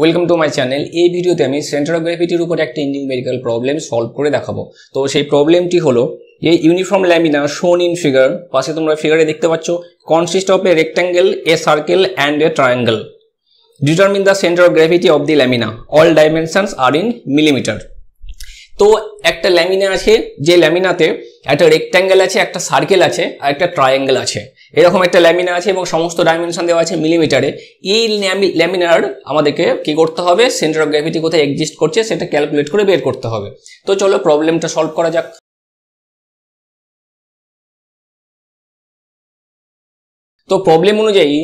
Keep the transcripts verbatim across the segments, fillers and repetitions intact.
Welcome to my channel. এই ভিডিওতে আমি সেন্টার অফ গ্র্যাভিটির উপর একটা ইঞ্জিনিয়ারিং মেডিকেল প্রবলেম সলভ করে দেখাবো। তো সেই প্রবলেমটি হলো এই uniform lamina shown in figure, পাশে তোমরা ফিগারে দেখতে পাচ্ছ, consist of a rectangle, a circle and a triangle. Determine the centre of gravity of the lamina, all dimensions are in millimetre. তো একটা ল্যামিনা আছে, যে ল্যামিনাতে একটা রেক্ট্যাঙ্গেল আছে, একটা সার্কেল আছে আর একটা ট্রায়াঙ্গেল আছে, এরকম একটা ল্যামিনা আছে এবং সমস্ত ডাইমেনশন দেওয়া আছে মিলিমিটারে। এই ল্যামিনার আমাদেরকে কি করতে হবে, সেন্টার অফ গ্র্যাভিটি কোথায় এক্সিস্ট করছে সেটা ক্যালকুলেট করে বের করতে হবে। তো চলো প্রবলেমটা সলভ করা যাক। তো প্রবলেম অনুযায়ী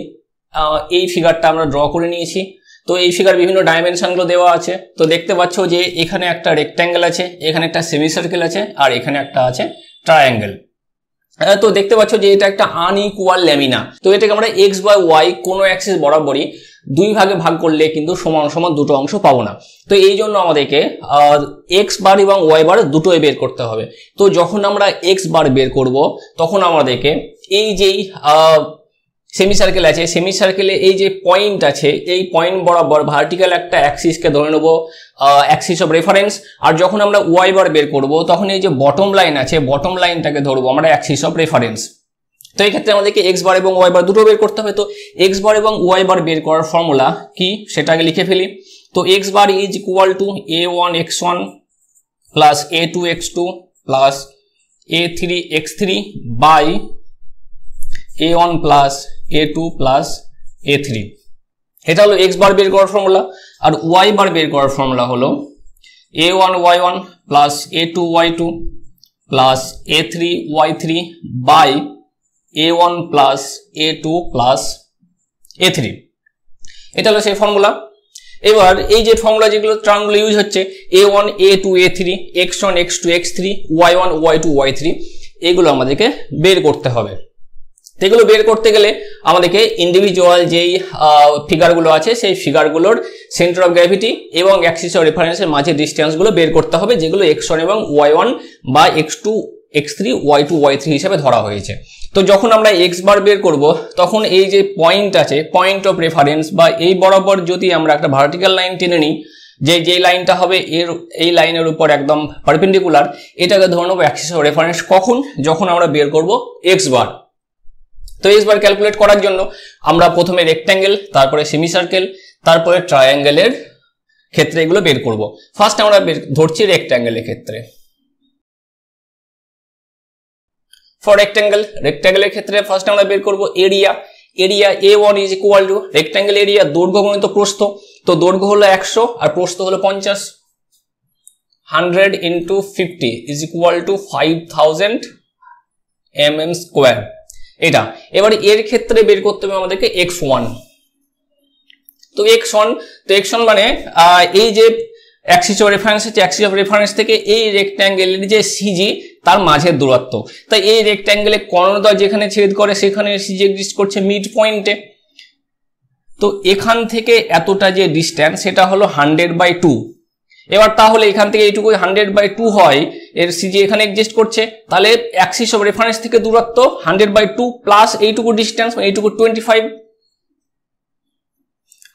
এই ফিগারটা আমরা ড্র করে নিয়েছি। তো এই ফিগার বিভিন্ন ডাইমেনশনগুলো দেওয়া আছে। তো দেখতে পাচ্ছ যে এখানে একটা রেক্ট্যাঙ্গেল আছে, এখানে একটা সেমি সার্কেল আছে আর এখানে একটা আছে ট্রায়াঙ্গেল। তো দেখতে পাচ্ছ যে এটা একটা আনইকুয়াল ল্যামিনা। তো এটাকে আমরা এক্স বাই ওয়াই কোনো অ্যাক্সিস বরাবরই দুই ভাগে ভাগ করলে কিন্তু সমান সমান দুটো অংশ পাবো না। তো এই জন্য আমাদেরকে এক্স বার এবং ওয়াই বার দুটোই বের করতে হবে। তো যখন আমরা এক্স বার বের করব তখন আমাদেরকে এই যেই সেমি সার্কেল আছে, সেমি সার্কেলে এই যে পয়েন্ট আছে এই পয়েন্ট বরাবর ভার্টিক্যাল একটা অ্যাক্সিসকে ধরে নেব অ্যাক্সিস অফ রেফারেন্স। আর যখন আমরা ওয়াই বার বের করব তখন এই যে বটম লাইন আছে, বটম লাইনটাকে ধরবো আমরা অ্যাক্সিস অফ রেফারেন্স। তো এই ক্ষেত্রে আমাদেরকে এক্স বার এবং ওয়াই বার দুটো বের করতে হবে। তো এক্স বার এবং ওয়াই বার বের করার ফর্মুলা কি সেটা আগে লিখে ফেলি। তো X bar is equal to A one X one plus A two X two plus A three X three by A one plus a two plus a three। এটা হলো x বার বের করার ফর্মুলা। আর y বার বের করার formula হলো a one y one plus a two y two plus a three y three by a one plus a two plus a three। এটা হলো সেই ফর্মুলা। এবার এই যে ফর্মুলা যেগুলো ট্রায়াঙ্গেল ইউজ হচ্ছে a one a two a three x one x two x three y one y two y three, এগুলো আমাদেরকে বের করতে হবে। সেগুলো বের করতে গেলে আমাদেরকে ইন্ডিভিজুয়াল যেই ফিগারগুলো আছে সেই ফিগারগুলোর সেন্টার অফ গ্র্যাভিটি এবং অ্যাক্সিস অফ রেফারেন্সের মাঝে ডিস্টেন্সগুলো বের করতে হবে, যেগুলো এক্স ওয়ান এবং ওয়াই ওয়ান বা X two X three Y two Y three হিসেবে ধরা হয়েছে। তো যখন আমরা এক্স বার বের করব তখন এই যে পয়েন্ট আছে, পয়েন্ট অফ রেফারেন্স বা এই বরাবর যদি আমরা একটা ভার্টিক্যাল লাইন টেনে নিই, যে যে লাইনটা হবে এর এই লাইনের উপর একদম পারপেন্ডিকুলার, এটাকে ধরে নেব অ্যাক্সিস অফ রেফারেন্স কখন, যখন আমরা বের করব এক্স বার। তো এক্স বার ক্যালকুলেট করার জন্য আমরা প্রথমে রেক্ট্যাঙ্গেল, তারপরে সেমি সার্কেল, তারপরে ট্রায়াঙ্গেলের ক্ষেত্রে এগুলো বের করব। ফার্স্ট আমরা ধরছি রেক্ট্যাঙ্গেলের ক্ষেত্রে। ফর রেক্ট্যাঙ্গেল, রেক্ট্যাঙ্গেলের ক্ষেত্রে ফার্স্ট আমরা বের করব area. Area A one is equal to rectangle area দৈর্ঘ্য গুণিত প্রস্থ। তো দৈর্ঘ্য হলো একশো আর প্রস্থ হলো পঞ্চাশ। Hundred into fifty is equal to five thousand M M square. এটা এবার এর ক্ষেত্রে বের করতে হবে আমাদেরকে এক্স ওয়ান। তো এক্স ওয়ান, তো এক্স ওয়ান মানে এই যে অ্যাক্সিস অফ রেফারেন্স আছে, অ্যাক্সিস অফ রেফারেন্স থেকে এই রেক্ট্যাঙ্গেলের যে সিজি তার মাঝের দূরত্ব। তাই এই রেক্ট্যাঙ্গেলে কর্ণদ্বয় যেখানে ছেদ করে সেখানে সিজি এক্সিস্ট করছে মিড পয়েন্টে। তো এখান থেকে এতটা যে ডিস্ট্যান্স সেটা হলো হান্ড্রেড বাই টু। এবার তাহলে এখান থেকে এইটুকু হান্ড্রেড বাই টু হয়, এর সিজি এখানে এক্সিস্ট করছে, তাহলে অ্যাক্সিস অফ রেফারেন্স থেকে দূরত্ব হান্ড্রেড বাই টু প্লাস এইটুকু ডিস্টেন্স মানে এইটুকু twenty five.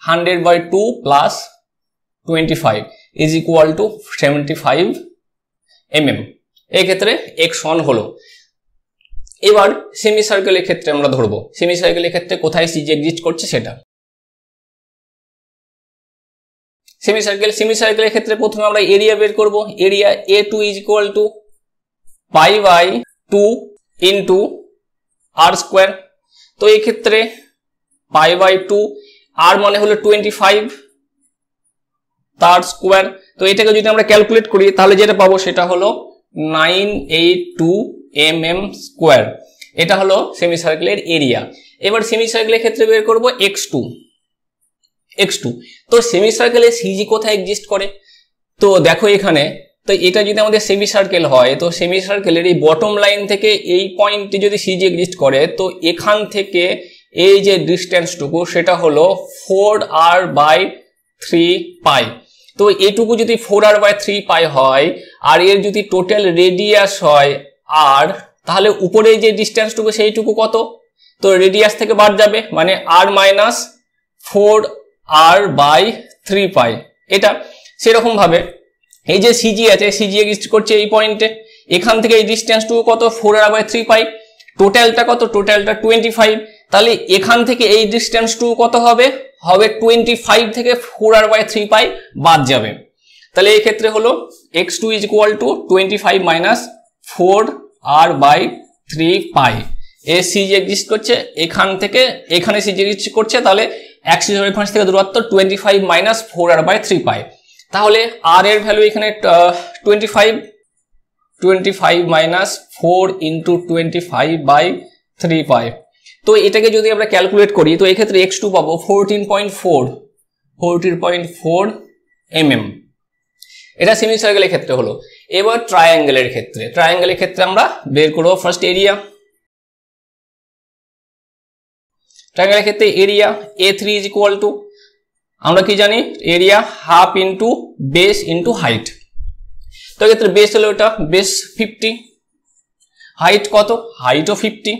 Hundred by two plus twenty five is equal to seventy five M M. এক্ষেত্রে এক্স ওয়ান হলো। এবার সেমি সার্কেলের ক্ষেত্রে আমরা ধরবো, সেমি সার্কেলের ক্ষেত্রে কোথায় সিজি এক্সিস্ট করছে সেটা। সেমি সার্কেল, সেমি সার্কেলের ক্ষেত্রে প্রথমে আমরা এরিয়া বের করব। Area A two is equal to pi by two into R square. তো এই ক্ষেত্রে পাই বাই টু, আর মানে হলো টোয়েন্টি ফাইভ তার স্কোয়ার। তো এটাকে যদি আমরা ক্যালকুলেট করি তাহলে যেটা পাবো সেটা হলো nine eight two M M square. এটা হলো সেমি সার্কেলের এরিয়া। এবার সেমি সার্কেলের ক্ষেত্রে বের করব এক্স টু। এক্স টু, তো সেমি সার্কেলে সিজি কোথায় এক্সিস্ট করে, তো দেখো এখানে। তো এটা যদি আমাদের সেমি সার্কেল হয়, তো সেমি সার্কেলের এই বটম লাইন থেকে এই পয়েন্টটি যদি সিজি এক্সিস্ট করে, তো এখান থেকে এই যে ডিস্টেন্সটুকু সেটা হলো four R by three pi. তো এটুকু যদি four R by three pi হয় আর এর যদি টোটাল রেডিয়াস হয় আর, তাহলে উপরে যে ডিস্টেন্সটুকু সেইটুকু কত, তো রেডিয়াস থেকে বাদ যাবে, মানে R minus four R by three pi এটা সেরকম ভাবে এই যে সিজি আছে সিজি এক্সিস্ট করছে এই পয়েন্টে এখান থেকে এই ডিসটেন্স টু কত four r by three pi টোটালটা কত টোটালটা twenty-five তাহলে এখান থেকে এই ডিসটেন্স টু কত হবে হবে twenty-five থেকে four r by three পাই বাদ যাবে তাহলে এই ক্ষেত্রে হলো x two is equal to twenty-five minus four r by three পাই এই সিজি এক্সিস্ট করছে এখান থেকে এখানে সিজি এক্সিস্ট করছে তাহলে एक्सिस और रेफरेंस থেকে দূরত্ব twenty-five minus four r by three পাই তাহলে r এর ভ্যালু এখানে twenty-five minus four into twenty-five by three পাই তো এটাকে যদি আমরা ক্যালকুলেট করি তো এই ক্ষেত্রে x two পাবো fourteen point four mm এটা সেমিসার্কেলের ক্ষেত্রে হলো এবার ট্রায়াঙ্গেলের ক্ষেত্রে ট্রায়াঙ্গেলের ক্ষেত্রে আমরা বের করব ফার্স্ট এরিয়া ट्रायंगल के लिए area A three is equal to আমরা কি জানি area half into base into height তো ক্ষেত্রে বেস হলো এটা বেস fifty হাইট কত হাইটও fifty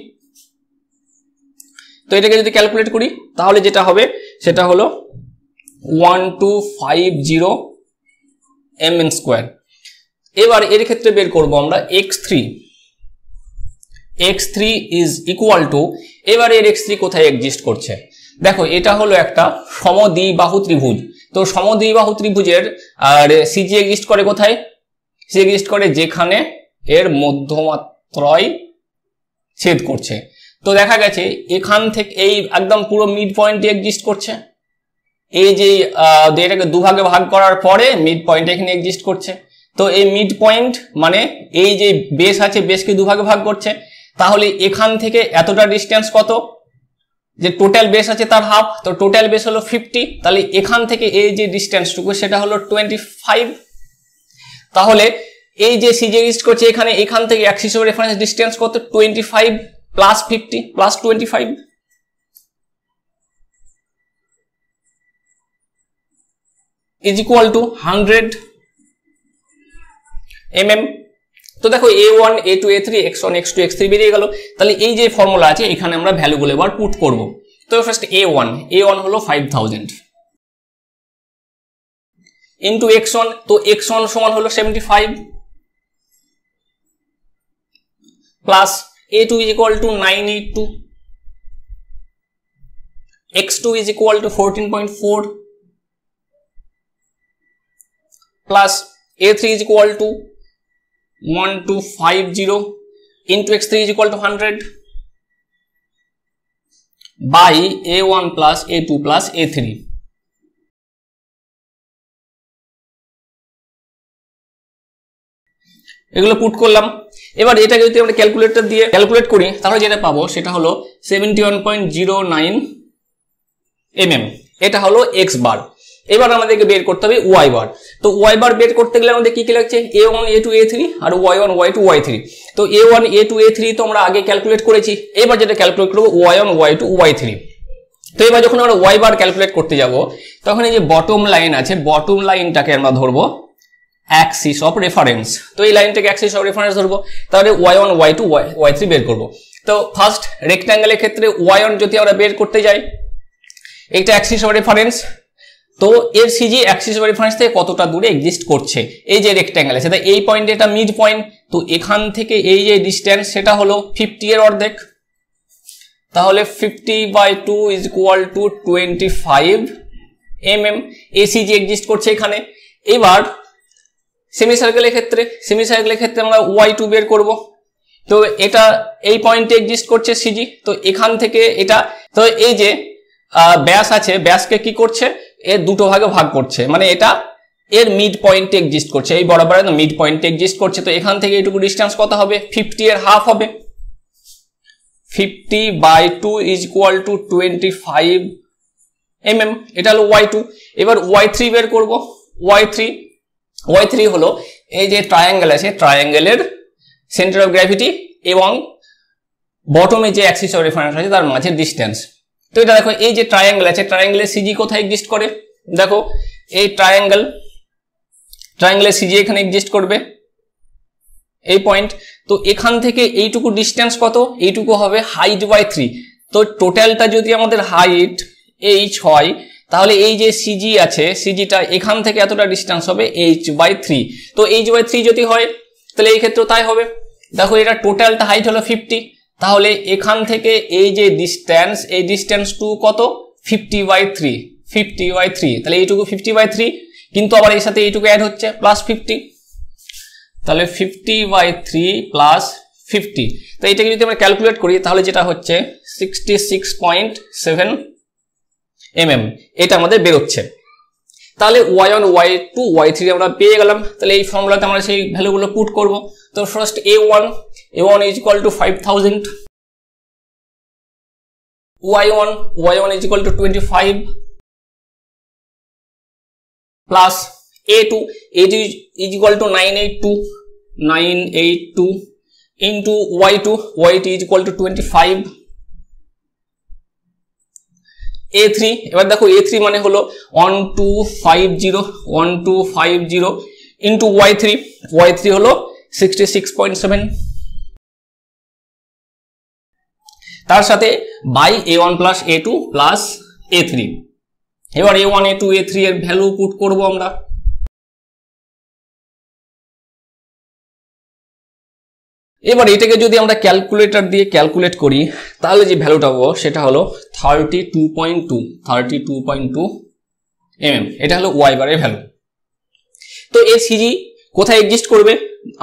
তো এটাকে যদি ক্যালকুলেট করি তাহলে যেটা হবে সেটা হলো twelve fifty mm square এবার এর ক্ষেত্রে বের করব আমরা x three x three is equal to এবারে এর x three কোথায় এক্সিস্ট করছে দেখো এটা হলো একটা সমদ্বিবাহু ত্রিভুজ তো সমদ্বিবাহু ত্রিভুজের আর সিজি এক্সিস্ট করে কোথায় সি এক্সিস্ট করে যেখানে এর মধ্যমাত্রায় ছেদ করছে তো দেখা গেছে এখান থেকে এই একদম পুরো মিড পয়েন্টে এক্সিস্ট করছে এই যে এটাকে দুই ভাগে ভাগ করার পরে মিড পয়েন্ট এখানে এক্সিস্ট করছে তো এই মিড পয়েন্ট মানে এই যে বেস আছে বেসকে দুই ভাগে ভাগ করছে তাহলে এখান থেকে এতটা ডিসটেন্স কত যে টোটাল বেস আছে তার হাফ তো টোটাল বেস হলো fifty তাহলে এখান থেকে এই যে ডিসটেন্সটুকু সেটা হলো twenty-five তাহলে এই যে সিজি রিস্ট করছে এখানে এখান থেকে অ্যাক্সিস অফ রেফারেন্স ডিসটেন্স কত twenty-five plus fifty plus twenty-five is equal to one hundred mm तो देखो a one a two a three x one x two x three বেরিয়ে গেল তাহলে এই যে ফর্মুলা আছে এখানে আমরা ভ্যালু গুলো এবার পুট করব তো first a one a one হলো five thousand into x one তো x one সমান হলো seventy-five plus a two is equal to nine eighty-two x two is equal to fourteen point four plus a three is equal to twelve fifty into x three is equal to one hundred by a one plus a two plus a three এগুলো put করলাম এবার এটাকে যদি আমরা calculator দিয়ে calculate করি তাহলে যেটা পাবো সেটা হলো seventy-one point zero nine mm এটা হলো x বার এবার আমাদেরকে বের করতে হবে y বার তো y বার বের করতে গেলে আমাদের কি কি লাগছে a one a two a three R y one y two y three তো a one a two a three তো আমরা আগে ক্যালকুলেট করেছি এবার যেটা ক্যালকুলেট করব y one y two y three তো এবার যখন আমরা y বার ক্যালকুলেট করতে যাব তখন এই যে বটম লাইন আছে বটম লাইনটাকে আমরা ধরব অ্যাক্সিস অফ রেফারেন্স তো এই লাইনটাকে অ্যাক্সিস অফ রেফারেন্স ধরব তাহলে y one y two y three বের করব তো ফার্স্ট রেকট্যাঙ্গেলের ক্ষেত্রে y one যদি আমরা বের করতে যাই এটা অ্যাক্সিস অফ রেফারেন্স তো এর সিজি অ্যাক্সিস অফ রেফারেন্স থেকে কতটা দূরে এক্সিস্ট করছে এই যে রেকট্যাঙ্গেল আছে তাই এই পয়েন্টে এটা মিড পয়েন্ট তো এখান থেকে এই যে ডিসটেন্স সেটা হলো fifty এর অর্ধেক তাহলে fifty by two is equal to twenty-five mm এই সিজি এক্সিস্ট করছে এখানে এবার সেমিসার্কেলের ক্ষেত্রে সেমিসার্কেলের ক্ষেত্রে আমরা y two বের করব তো এটা এই পয়েন্টে এক্সিস্ট করছে সিজি তো এখান থেকে এটা তো এই যে ব্যাস আছে ব্যাসকে কি করছে এর দুটো ভাগে ভাগ করছে মানে এটা এর মিড পয়েন্টে এক্সিস্ট করছে এই বরাবর এর মিড পয়েন্টে এক্সিস্ট করছে তো এখান থেকে এটুকু ডিসটেন্স কত হবে fifty এর হাফ হবে fifty by two is equal to twenty-five mm এটা হলো y two এবার y three বের করব y three y three হলো এই যে ট্রায়াঙ্গেল আছে ট্রায়াঙ্গেলের সেন্টার অফ গ্র্যাভিটি এবং বটমে যে অ্যাক্সিস অফ রেফারেন্স আছে তার মাঝের ডিসটেন্স तो এটা দেখো এই যে ট্রায়াঙ্গেল আছে ট্রায়াঙ্গেলের সিজি কোথায় এক্সিস্ট করে দেখো এই ট্রায়াঙ্গেল ট্রায়াঙ্গেলের সিজি এখানে এক্সিস্ট করবে এই পয়েন্ট তো এখান থেকে এইটুকু ডিসটেন্স কত এইটুকু হবে হাইট বাই three তো টোটালটা যদি আমাদের হাইট h হয় তাহলে এই যে সিজি আছে সিজিটা এখান থেকে এতটা ডিসটেন্স হবে h/থ্রি। তো h/থ্রি যদি হয় তাহলে এই ক্ষেত্রে তাই হবে। দেখো এটা টোটালটা হাইট হলো পঞ্চাশ, তাহলে এখান থেকে এই যে ডিসটেন্স এই ডিসটেন্স টু কত পঞ্চাশ/থ্রি পঞ্চাশ/থ্রি, তাহলে এইটুকু পঞ্চাশ/থ্রি কিন্তু আবার এর সাথে এইটুকু অ্যাড হচ্ছে প্লাস পঞ্চাশ, তাহলে পঞ্চাশ/থ্রি প্লাস পঞ্চাশ। তো এটাকে যদি আমরা ক্যালকুলেট করি তাহলে যেটা হচ্ছে sixty six point seven mm এটা আমাদের বের হচ্ছে। তাহলে y one y two y three আমরা পেয়ে গেলাম। তাহলে এই ফর্মুলাতে আমরা সেই ভ্যালুগুলো পুট করব। তো first a one a one is equal to five thousand, y one y one is equal to twenty-five plus a two a two is equal to nine eighty-two into y two y two is equal to twenty-five a three। এবার দেখো a three মানে হলো one two five zero into y three y three হলো sixty-six point seven, তার সাথে by a one plus a two plus a three। এবার a one a two a three এর value put করব আমরা। এবার এটাকে যদি আমরা ক্যালকুলেটর দিয়ে ক্যালকুলেট করি তাহলে যে ভ্যালুটা পাবো সেটা হলো thirty two point two mm. এটা হলো y বারের ভ্যালু। তো এই সিজি কোথায় এক্সিস্ট করবে?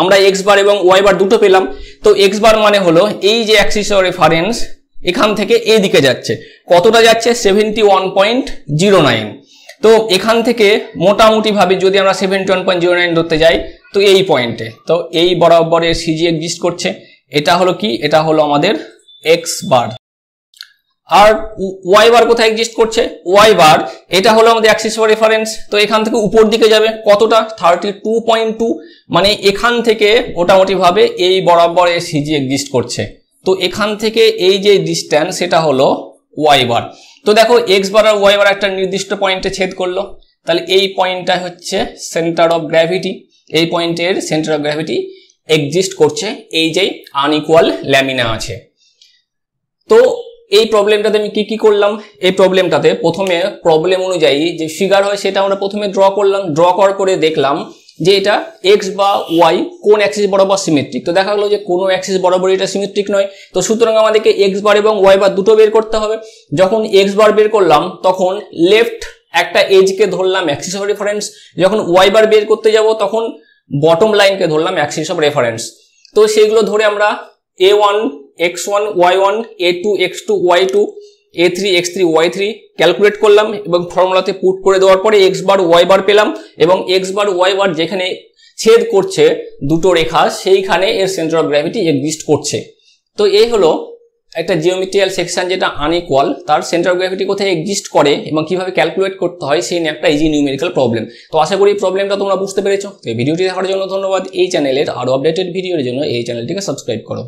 আমরা x বার এবং y বার দুটো পেলাম। তো x বার মানে হলো এই যে অ্যাক্সিস অফ রেফারেন্স এখান থেকে এই দিকে যাচ্ছে, কতটা যাচ্ছে seventy one point zero nine. তো এখান থেকে মোটামুটি ভাবে যদি আমরা seventy one point zero nine ধরতে যাই তো এই পয়েন্টে, তো এই বরাবরের সিজি এক্সিস্ট করছে। এটা হলো কি? এটা হলো আমাদের x বার। আর y বার কোথায় এক্সিস্ট করছে? y বার এটা হলো আমাদের অ্যাক্সিস অফ রেফারেন্স। তো এখান থেকে উপর দিকে যাবে কতটা থার্টি টু পয়েন্ট টু, মানে এখান থেকে মোটামুটি ভাবে এই বরাবরের সিজি এক্সিস্ট করছে। তো এখান থেকে এই যে ডিসটেন্স সেটা হলো y বার। তো দেখো x বার আর y বার একটা নির্দিষ্ট পয়েন্টে ছেদ করলো, তাহলে এই পয়েন্টটা হচ্ছে সেন্টার অফ গ্র্যাভিটি। এই পয়েন্টের সেন্টার অফ গ্র্যাভিটি এক্সিস্ট করছে এই যে আনইকুয়াল ল্যামিনা আছে। তো এই প্রবলেমটাতে আমি কি কি করলাম? এই প্রবলেমটাতে প্রথমে প্রবলেম অনুযায়ী যে ফিগার হয় সেটা আমরা প্রথমে ড্র করলাম। ড্র করার পরে দেখলাম যে এটা এক্স বা ওয়াই কোন অ্যাক্সিস বরাবর সিমেট্রিক। তো দেখা গেলো যে কোনো অ্যাক্সিস বরাবর এটা সিমেট্রিক নয়। তো সুতরাং আমাদেরকে এক্স বার এবং ওয়াই বার দুটো বের করতে হবে। যখন এক্স বার বের করলাম তখন লেফট একটা এজকে ধরলাম অ্যাক্সিস অফ রেফারেন্স, যখন ওয়াই বার বের করতে যাব তখন বটম লাইনকে ধরলাম অ্যাক্সিস অফ রেফারেন্স। তো সেগুলো ধরে আমরা a one x one y one a two x two y two a three x three y three calculate করলাম এবং ফর্মুলাতে পুট করে দেওয়ার পরে x বার y বার পেলাম। এবং x বার y বার যেখানে ছেদ করছে দুটো রেখা সেইখানে এর সেন্টার অফ গ্র্যাভিটি এক্সিস্ট করছে। তো এই হলো একটা জিওমেট্রিক্যাল সেকশন যেটা আনইকুয়াল, তার সেন্টার অফ গ্র্যাভিটি কোথায় এক্সিস্ট করে এবং কিভাবে ক্যালকুলেট করতে হয় সেই নিয়ে একটা ইজি নিউমেরিক্যাল প্রবলেম। তো আশা করি প্রবলেমটা তোমরা বুঝতে পেরেছো। এই ভিডিওটি দেখার জন্য ধন্যবাদ। এই চ্যানেলের আরো আপডেটেড ভিডিওর জন্য এই চ্যানেলটিকে সাবস্ক্রাইব করো।